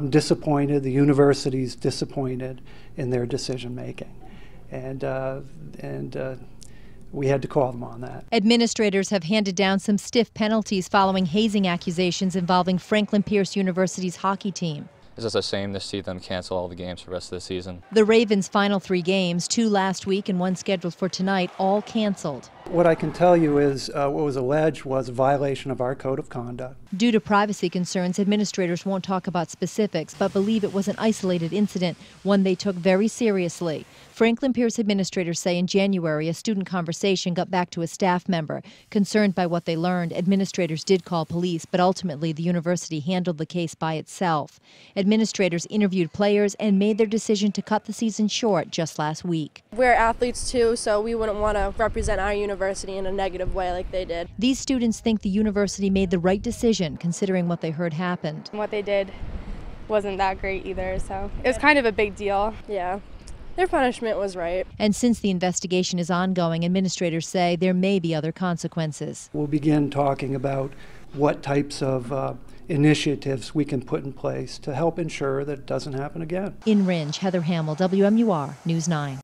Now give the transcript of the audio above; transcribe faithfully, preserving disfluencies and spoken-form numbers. I'm disappointed, the university's disappointed in their decision making. And, uh, and uh, we had to call them on that. Administrators have handed down some stiff penalties following hazing accusations involving Franklin Pierce University's hockey team. It's just a shame to see them cancel all the games for the rest of the season. The Ravens' final three games, two last week and one scheduled for tonight, all canceled. What I can tell you is uh, what was alleged was a violation of our code of conduct. Due to privacy concerns, administrators won't talk about specifics, but believe it was an isolated incident, one they took very seriously. Franklin Pierce administrators say in January a student conversation got back to a staff member. Concerned by what they learned, administrators did call police, but ultimately the university handled the case by itself. Administrators interviewed players and made their decision to cut the season short just last week. We're athletes too, so we wouldn't want to represent our university in a negative way like they did. These students think the university made the right decision considering what they heard happened. What they did wasn't that great either, so it was kind of a big deal. Yeah, their punishment was right. And since the investigation is ongoing, administrators say there may be other consequences. We'll begin talking about what types of uh, initiatives we can put in place to help ensure that it doesn't happen again. In Ringe, Heather Hamill, W M U R, News nine.